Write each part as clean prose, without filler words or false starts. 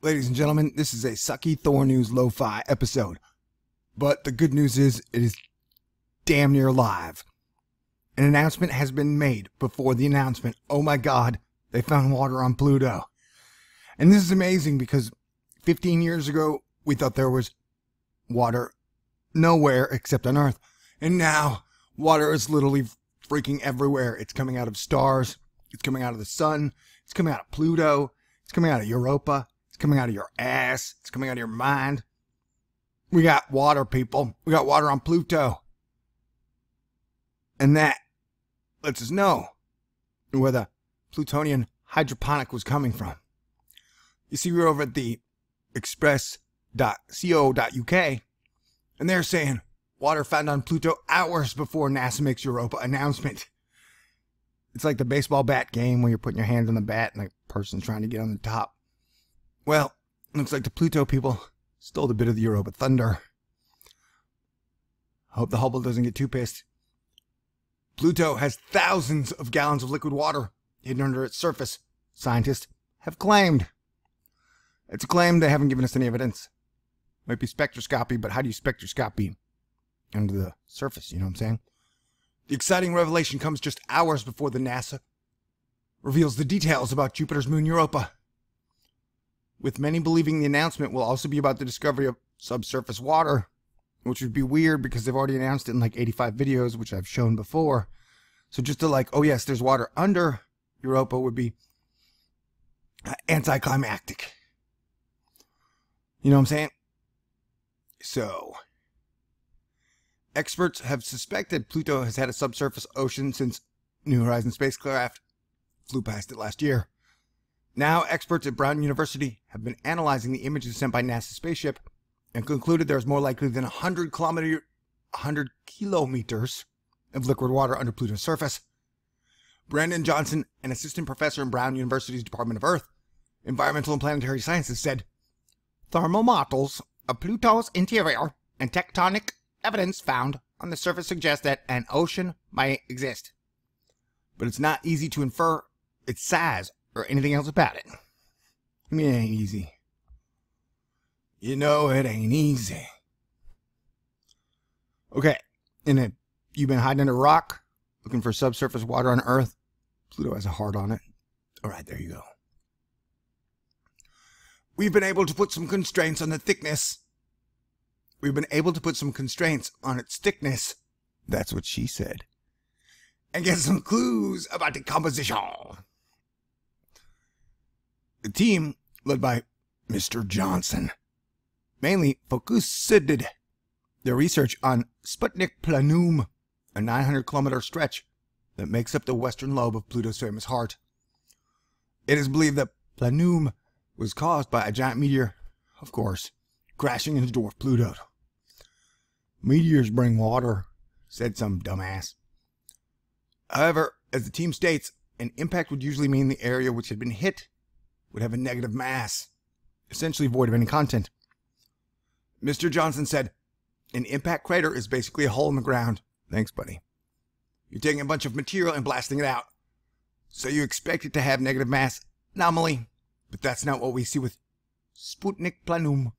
Ladies and gentlemen, this is a sucky Thor News lo-fi episode, but the good news is it is damn near live. An announcement has been made before the announcement. Oh my god, they found water on Pluto. And this is amazing because 15 years ago, we thought there was water nowhere except on Earth. And now, water is literally freaking everywhere. It's coming out of stars, it's coming out of the sun, it's coming out of Pluto, it's coming out of Europa. Coming out of your ass. It's coming out of your mind. We got water, people. We got water on Pluto. And that lets us know where the plutonium hydroponic was coming from. You see, we're over at the express.co.uk, and they're saying water found on Pluto hours before NASA makes Europa announcement. It's like the baseball bat game where you're putting your hand on the bat and the person's trying to get on the top. Well, looks like the Pluto people stole a bit of the Europa thunder. Hope the Hubble doesn't get too pissed. Pluto has thousands of gallons of liquid water hidden under its surface, scientists have claimed. It's a claim. They haven't given us any evidence. Might be spectroscopy, but how do you spectroscopy under the surface, you know what I'm saying? The exciting revelation comes just hours before the NASA reveals the details about Jupiter's moon Europa. With many believing the announcement will also be about the discovery of subsurface water, which would be weird because they've already announced it in like 85 videos, which I've shown before. So just to like, oh yes, there's water under Europa would be anticlimactic. You know what I'm saying? So, experts have suspected Pluto has had a subsurface ocean since New Horizons spacecraft flew past it last year. Now, experts at Brown University have been analyzing the images sent by NASA's spaceship and concluded there is more likely than 100 kilometers of liquid water under Pluto's surface. Brandon Johnson, an assistant professor in Brown University's Department of Earth, Environmental and Planetary Sciences, said, "Thermal models of Pluto's interior and tectonic evidence found on the surface suggest that an ocean might exist, but it's not easy to infer its size or anything else about it." I mean, it ain't easy. You know it ain't easy. Okay, and if you've been hiding under a rock, looking for subsurface water on Earth, Pluto has a heart on it. Alright, there you go. We've been able to put some constraints on the thickness. We've been able to put some constraints on its thickness. That's what she said. And get some clues about the composition. The team, led by Mr. Johnson, mainly focused their research on Sputnik Planum, a 900-kilometer stretch that makes up the western lobe of Pluto's famous heart. It is believed that Planum was caused by a giant meteor, of course, crashing into dwarf Pluto. "Meteors bring water," said some dumbass. However, as the team states, an impact would usually mean the area which had been hit would have a negative mass, essentially void of any content. Mr. Johnson said, "An impact crater is basically a hole in the ground." Thanks, buddy. "You're taking a bunch of material and blasting it out. So you expect it to have negative mass anomaly, but that's not what we see with Sputnik Planum."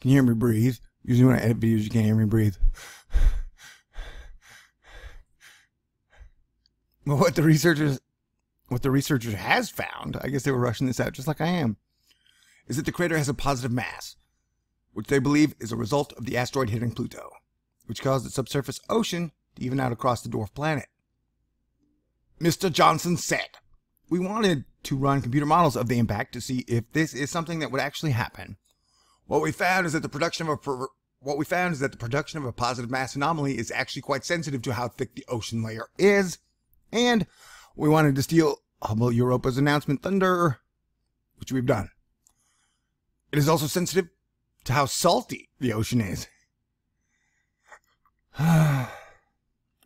Can you hear me breathe? Usually when I edit videos, you can't hear me breathe. Well, what the researchers has found, I guess they were rushing this out just like I am, is that the crater has a positive mass, which they believe is a result of the asteroid hitting Pluto, which caused the subsurface ocean to even out across the dwarf planet. Mr. Johnson said, "We wanted to run computer models of the impact to see if this is something that would actually happen. What we found is that the production of a positive mass anomaly is actually quite sensitive to how thick the ocean layer is. And we wanted to steal Hubble Europa's announcement thunder, which we've done. It is also sensitive to how salty the ocean is,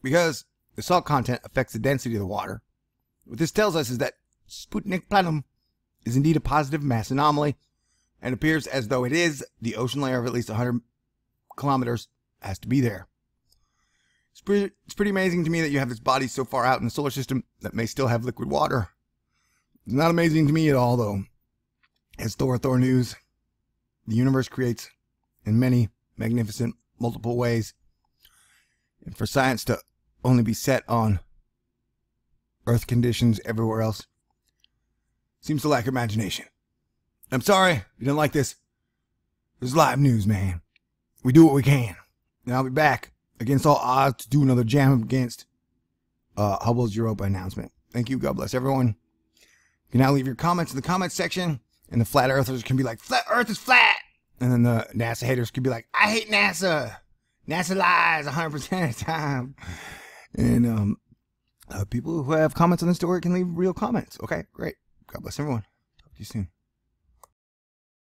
because the salt content affects the density of the water. What this tells us is that Sputnik Planum is indeed a positive mass anomaly, and appears as though it is. The ocean layer of at least 100 kilometers has to be there. It's pretty amazing to me that you have this body so far out in the solar system that may still have liquid water. Not amazing to me at all, though. As Thor News, the universe creates in many magnificent, multiple ways. And for science to only be set on Earth conditions everywhere else seems to lack imagination. I'm sorry if you didn't like this. This is live news, man. We do what we can. And I'll be back against all odds to do another jam against Hubble's Europa announcement. Thank you. God bless everyone. You can now leave your comments in the comments section. And the flat earthers can be like, flat earth is flat. And then the NASA haters can be like, I hate NASA. NASA lies 100% of the time. And people who have comments on this story can leave real comments. Okay, great. God bless everyone. Talk to you soon.